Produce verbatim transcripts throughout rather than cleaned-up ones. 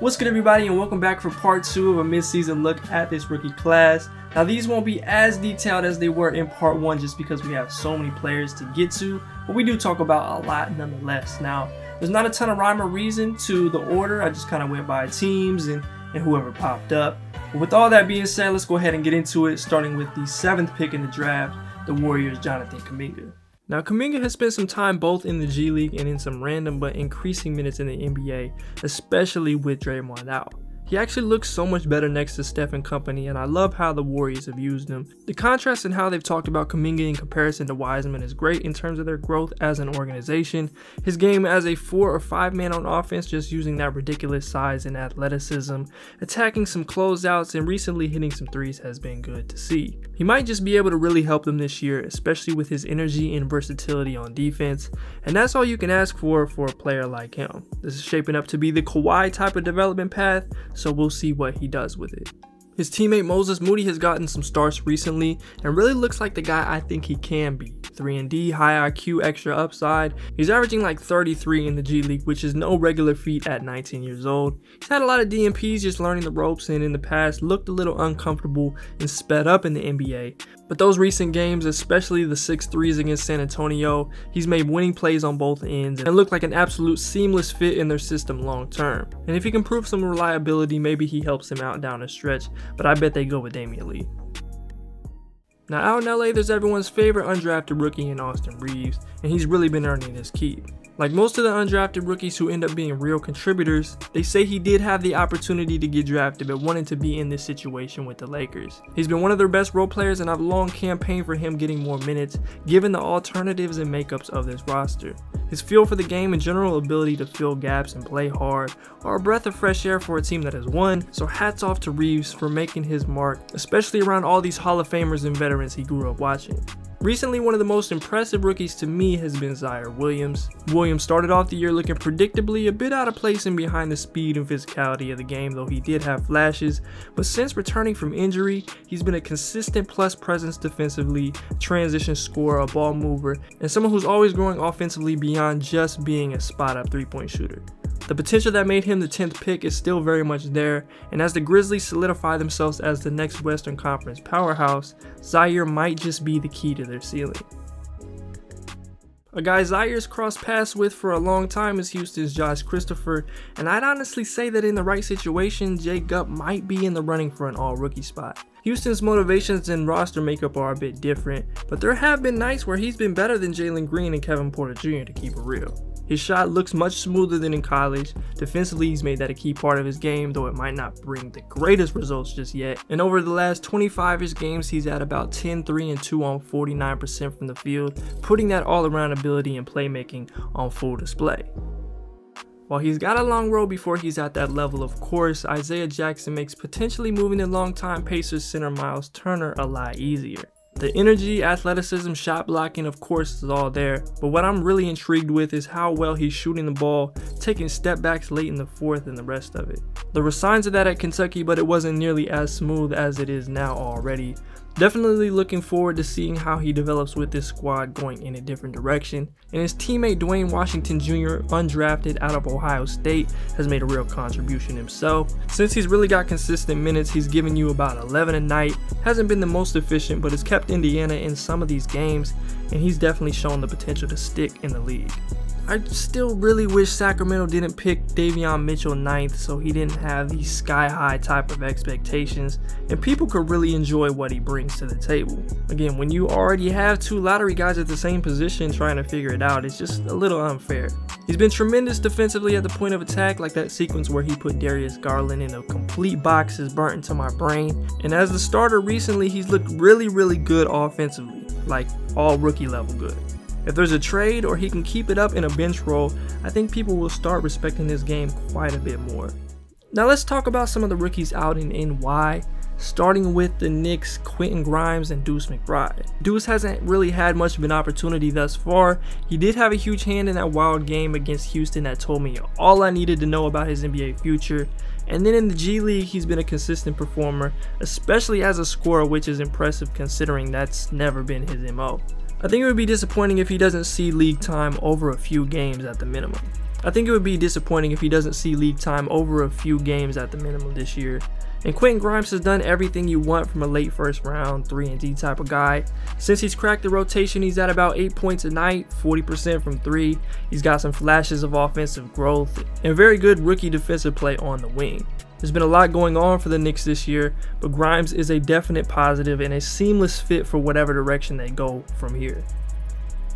What's good, everybody, and welcome back for part two of a mid-season look at this rookie class. Now, these won't be as detailed as they were in part one just because we have so many players to get to, but we do talk about a lot nonetheless. Now, there's not a ton of rhyme or reason to the order. I just kind of went by teams and, and whoever popped up. But with all that being said, let's go ahead and get into it, starting with the seventh pick in the draft, the Warriors' Jonathan Kuminga. Now, Kuminga has spent some time both in the G League and in some random but increasing minutes in the N B A, especially with Draymond out. He actually looks so much better next to Steph and company, and I love how the Warriors have used him. The contrast in how they've talked about Kuminga in comparison to Wiseman is great in terms of their growth as an organization. His game as a four or five man on offense, just using that ridiculous size and athleticism, attacking some closeouts, and recently hitting some threes has been good to see. He might just be able to really help them this year, especially with his energy and versatility on defense, and that's all you can ask for for a player like him. This is shaping up to be the Kawhi type of development path, so we'll see what he does with it. His teammate Moses Moody has gotten some starts recently and really looks like the guy I think he can be. three and D, high I Q, extra upside. He's averaging like thirty-three in the G League, which is no regular feat at nineteen years old. He's had a lot of D N Ps just learning the ropes, and in the past looked a little uncomfortable and sped up in the N B A. But those recent games, especially the six threes against San Antonio, he's made winning plays on both ends and looked like an absolute seamless fit in their system long term. And if he can prove some reliability, maybe he helps him out down the stretch, but I bet they go with Damian Lee. Now, out in L A, there's everyone's favorite undrafted rookie in Austin Reaves, and he's really been earning his keep. Like most of the undrafted rookies who end up being real contributors, they say he did have the opportunity to get drafted but wanted to be in this situation with the Lakers. He's been one of their best role players, and I've long campaigned for him getting more minutes given the alternatives and makeups of this roster. His feel for the game and general ability to fill gaps and play hard are a breath of fresh air for a team that has won, so hats off to Reaves for making his mark, especially around all these Hall of Famers and veterans he grew up watching. Recently, one of the most impressive rookies to me has been Ziaire Williams. Williams started off the year looking predictably a bit out of place and behind the speed and physicality of the game, though he did have flashes, but since returning from injury, he's been a consistent plus presence defensively, transition scorer, a ball mover, and someone who's always growing offensively beyond just being a spot-up three-point shooter. The potential that made him the tenth pick is still very much there, and as the Grizzlies solidify themselves as the next Western Conference powerhouse, Ziaire might just be the key to their ceiling. A guy Ziaire's crossed paths with for a long time is Houston's Josh Christopher, and I'd honestly say that in the right situation, Jay Gupp might be in the running for an all-rookie spot. Houston's motivations and roster makeup are a bit different, but there have been nights where he's been better than Jalen Green and Kevin Porter Junior to keep it real. His shot looks much smoother than in college. Defensively, he's made that a key part of his game, though it might not bring the greatest results just yet. And over the last twenty-five-ish games, he's at about ten, three, and two on forty-nine percent from the field, putting that all-around ability and playmaking on full display. While he's got a long road before he's at that level, of course, Isaiah Jackson makes potentially moving in longtime Pacers center Myles Turner a lot easier. The energy, athleticism, shot blocking, of course, is all there, but what I'm really intrigued with is how well he's shooting the ball, taking step backs late in the fourth and the rest of it. There were signs of that at Kentucky, but it wasn't nearly as smooth as it is now already. Definitely looking forward to seeing how he develops with this squad going in a different direction, and his teammate Dwayne Washington Junior, undrafted out of Ohio State, has made a real contribution himself. Since he's really got consistent minutes, he's given you about eleven a night, hasn't been the most efficient, but has kept Indiana in some of these games, and he's definitely shown the potential to stick in the league. I still really wish Sacramento didn't pick Davion Mitchell ninth, so he didn't have these sky-high type of expectations and people could really enjoy what he brings to the table. Again, when you already have two lottery guys at the same position trying to figure it out, it's just a little unfair. He's been tremendous defensively at the point of attack, like that sequence where he put Darius Garland in a complete box is burnt into my brain, and as the starter recently, he's looked really, really good offensively, like all rookie level good. If there's a trade or he can keep it up in a bench role, I think people will start respecting this game quite a bit more. Now let's talk about some of the rookies out in N Y, starting with the Knicks' Quentin Grimes and Deuce McBride. Deuce hasn't really had much of an opportunity thus far. He did have a huge hand in that wild game against Houston that told me all I needed to know about his N B A future. And then in the G League, he's been a consistent performer, especially as a scorer, which is impressive considering that's never been his M O. I think it would be disappointing if he doesn't see league time over a few games at the minimum. I think it would be disappointing if he doesn't see league time over a few games at the minimum this year. And Quentin Grimes has done everything you want from a late first round three and D type of guy. Since he's cracked the rotation, he's at about eight points a night, forty percent from three. He's got some flashes of offensive growth and very good rookie defensive play on the wing. There's been a lot going on for the Knicks this year, but Grimes is a definite positive and a seamless fit for whatever direction they go from here.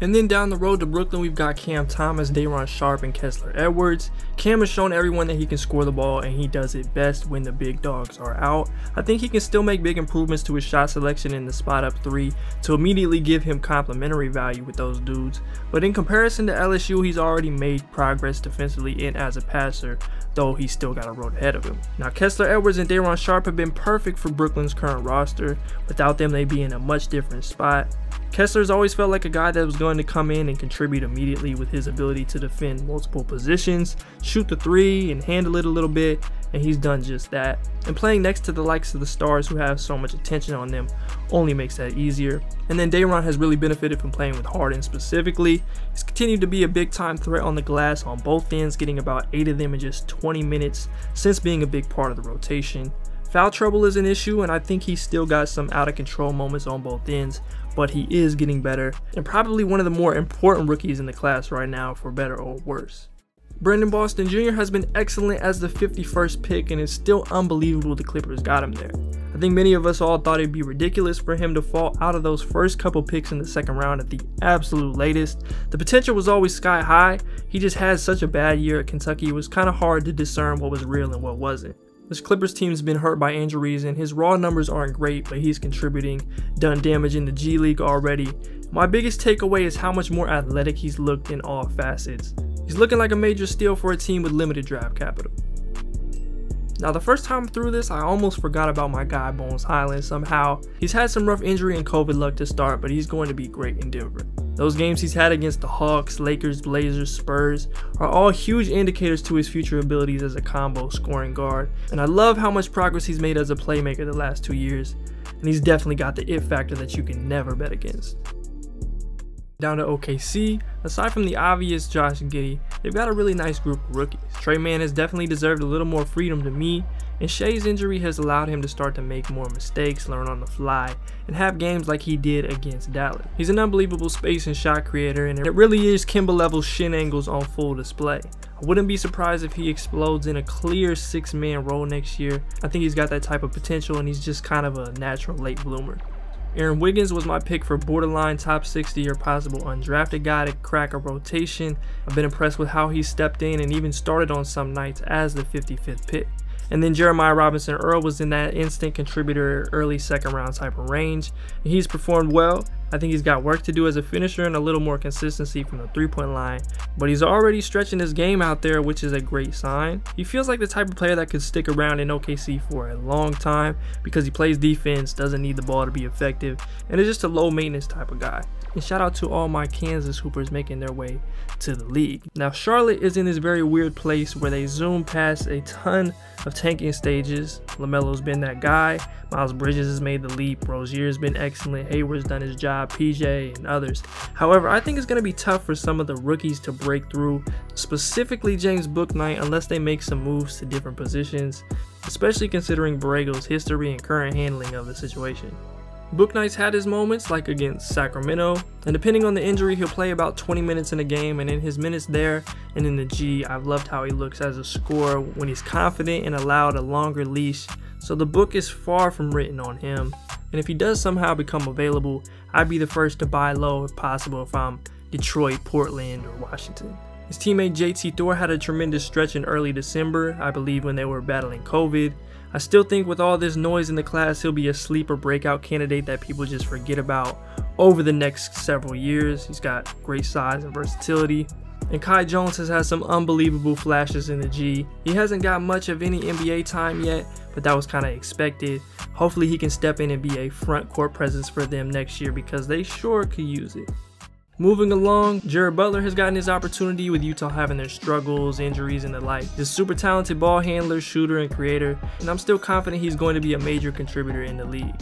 And then down the road to Brooklyn, we've got Cam Thomas, Day'Ron Sharpe, and Kessler Edwards. Cam has shown everyone that he can score the ball, and he does it best when the big dogs are out. I think he can still make big improvements to his shot selection in the spot up three to immediately give him complimentary value with those dudes. But in comparison to L S U, he's already made progress defensively and as a passer, though he's still got a road ahead of him. Now, Kessler Edwards and Day'Ron Sharpe have been perfect for Brooklyn's current roster. Without them, they'd be in a much different spot. Kessler's always felt like a guy that was going to come in and contribute immediately with his ability to defend multiple positions, shoot the three, and handle it a little bit, and he's done just that. And playing next to the likes of the stars who have so much attention on them only makes that easier. And then Day'Ron has really benefited from playing with Harden specifically. He's continued to be a big-time threat on the glass on both ends, getting about eight of them in just twenty minutes since being a big part of the rotation. Foul trouble is an issue, and I think he's still got some out-of-control moments on both ends, but he is getting better and probably one of the more important rookies in the class right now, for better or worse. Brandon Boston Junior has been excellent as the fifty-first pick, and it's still unbelievable the Clippers got him there. I think many of us all thought it'd be ridiculous for him to fall out of those first couple picks in the second round at the absolute latest. The potential was always sky high. He just had such a bad year at Kentucky, it was kind of hard to discern what was real and what wasn't. This Clippers team's been hurt by injuries, and his raw numbers aren't great, but he's contributing, done damage in the G League already. My biggest takeaway is how much more athletic he's looked in all facets. He's looking like a major steal for a team with limited draft capital. Now, the first time through this, I almost forgot about my guy Bones Hyland somehow. He's had some rough injury and COVID luck to start, but he's going to be great in Denver. Those games he's had against the Hawks, Lakers, Blazers, Spurs are all huge indicators to his future abilities as a combo scoring guard. And I love how much progress he's made as a playmaker the last two years. And he's definitely got the it factor that you can never bet against. Down to O K C, aside from the obvious Josh Giddey, they've got a really nice group of rookies. Trey Mann has definitely deserved a little more freedom to me, and Shea's injury has allowed him to start to make more mistakes, learn on the fly, and have games like he did against Dallas. He's an unbelievable space and shot creator, and it really is Kimba level shin angles on full display. I wouldn't be surprised if he explodes in a clear six-man role next year. I think he's got that type of potential, and he's just kind of a natural late bloomer. Aaron Wiggins was my pick for borderline top sixty or possible undrafted guy to crack a rotation. I've been impressed with how he stepped in and even started on some nights as the fifty-fifth pick. And then Jeremiah Robinson Earl was in that instant contributor early second round type of range, and he's performed well. I think he's got work to do as a finisher and a little more consistency from the three-point line, but he's already stretching his game out there, which is a great sign. He feels like the type of player that could stick around in O K C for a long time because he plays defense, doesn't need the ball to be effective, and is just a low-maintenance type of guy. And shout out to all my Kansas Hoopers making their way to the league. Now, Charlotte is in this very weird place where they zoom past a ton of tanking stages. LaMelo's been that guy. Miles Bridges has made the leap. Rozier's been excellent. Hayward's done his job. P J and others. However, I think it's going to be tough for some of the rookies to break through, specifically James Bouknight, unless they make some moves to different positions, especially considering Borrego's history and current handling of the situation. Bouknight's had his moments, like against Sacramento, and depending on the injury, he'll play about twenty minutes in a game, and in his minutes there and in the G, I've loved how he looks as a scorer when he's confident and allowed a longer leash, so the book is far from written on him, and if he does somehow become available, I'd be the first to buy low if possible if I'm Detroit, Portland, or Washington. His teammate J T Thor had a tremendous stretch in early December, I believe when they were battling COVID. I still think with all this noise in the class, he'll be a sleeper breakout candidate that people just forget about over the next several years. He's got great size and versatility. And Kai Jones has had some unbelievable flashes in the G. He hasn't got much of any N B A time yet, but that was kind of expected. Hopefully he can step in and be a front court presence for them next year because they sure could use it. Moving along, Jared Butler has gotten his opportunity with Utah having their struggles, injuries, and the like. This super talented ball handler, shooter, and creator, and I'm still confident he's going to be a major contributor in the league.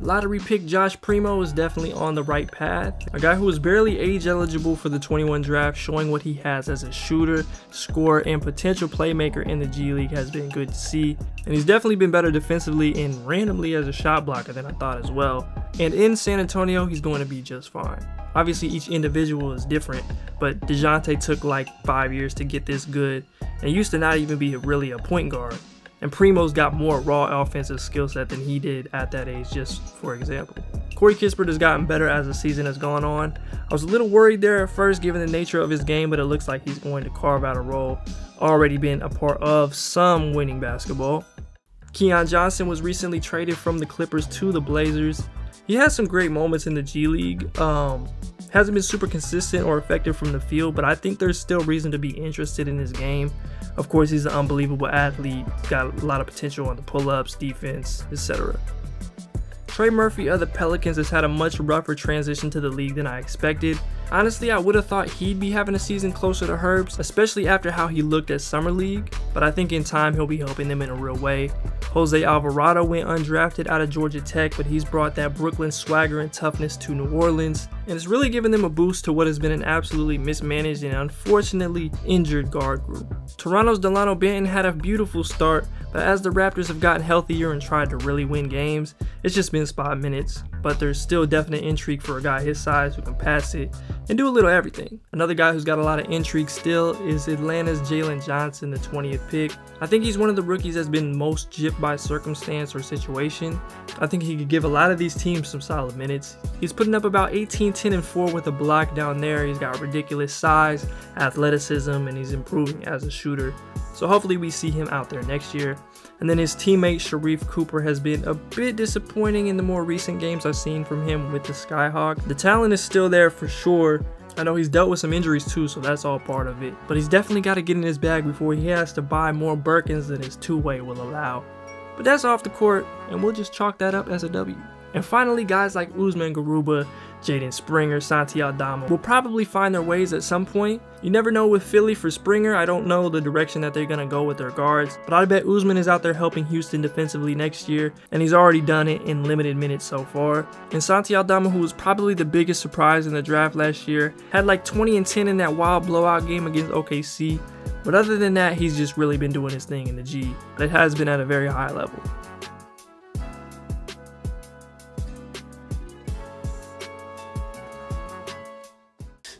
Lottery pick Josh Primo is definitely on the right path. A guy who was barely age eligible for the twenty-one draft, showing what he has as a shooter, scorer, and potential playmaker in the G League has been good to see. And he's definitely been better defensively and randomly as a shot blocker than I thought as well. And in San Antonio, he's going to be just fine. Obviously, each individual is different, but DeJounte took like five years to get this good and used to not even be really a point guard. And Primo's got more raw offensive skill set than he did at that age, just for example. Corey Kispert has gotten better as the season has gone on. I was a little worried there at first given the nature of his game, but it looks like he's going to carve out a role, already been a part of some winning basketball. Keon Johnson was recently traded from the Clippers to the Blazers. He has some great moments in the G League. Um, hasn't been super consistent or effective from the field, but I think there's still reason to be interested in his game. Of course, he's an unbelievable athlete, got a lot of potential on the pull-ups, defense, et cetera. Trey Murphy of the Pelicans has had a much rougher transition to the league than I expected. Honestly, I would have thought he'd be having a season closer to Herb's, especially after how he looked at Summer League, but I think in time he'll be helping them in a real way. Jose Alvarado went undrafted out of Georgia Tech, but he's brought that Brooklyn swagger and toughness to New Orleans, and it's really given them a boost to what has been an absolutely mismanaged and unfortunately injured guard group. Toronto's Delano Banton had a beautiful start, but as the Raptors have gotten healthier and tried to really win games, it's just been spot minutes, but there's still definite intrigue for a guy his size who can pass it and do a little everything. Another guy who's got a lot of intrigue still is Atlanta's Jalen Johnson, the twentieth pick. I think he's one of the rookies that's been most gypped by circumstance or situation. I think he could give a lot of these teams some solid minutes. He's putting up about eighteen, ten, and four with a block down there. He's got ridiculous size, athleticism, and he's improving as a shooter. So hopefully we see him out there next year. And then his teammate Sharif Cooper has been a bit disappointing in the more recent games I've seen from him with the Skyhawk. The talent is still there for sure. I know he's dealt with some injuries too, so that's all part of it. But he's definitely got to get in his bag before he has to buy more Birkins than his two-way will allow. But that's off the court, and we'll just chalk that up as a W. And finally, guys like Usman Garuba, Jaden Springer, Santi Aldama will probably find their ways at some point. You never know with Philly for Springer. I don't know the direction that they're going to go with their guards, but I bet Usman is out there helping Houston defensively next year, and he's already done it in limited minutes so far. And Santi Aldama, who was probably the biggest surprise in the draft last year, had like twenty and ten in that wild blowout game against O K C. But other than that, he's just really been doing his thing in the G, but it has been at a very high level.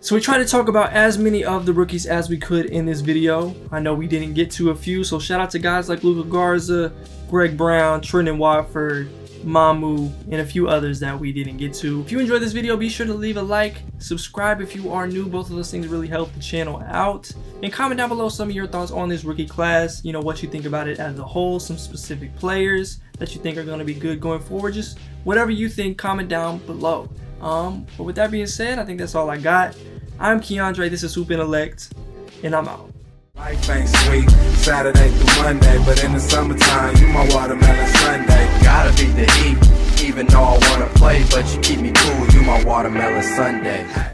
So we tried to talk about as many of the rookies as we could in this video. I know we didn't get to a few, so shout out to guys like Luka Garza, Greg Brown, Trenton Watford, Mamu, and a few others that we didn't get to. If you enjoyed this video, be sure to leave a like, subscribe if you are new. Both of those things really help the channel out. And comment down below some of your thoughts on this rookie class, you know, what you think about it as a whole, some specific players that you think are going to be good going forward. Just whatever you think, comment down below. Um, but with that being said, I think that's all I got. I'm Keandre, this is Hoop Intellect, and I'm out. Life ain't sweet, Saturday through Monday, but in the summertime, you my watermelon Sunday. Gotta beat the heat, even though I wanna play, but you keep me cool, you my watermelon Sunday.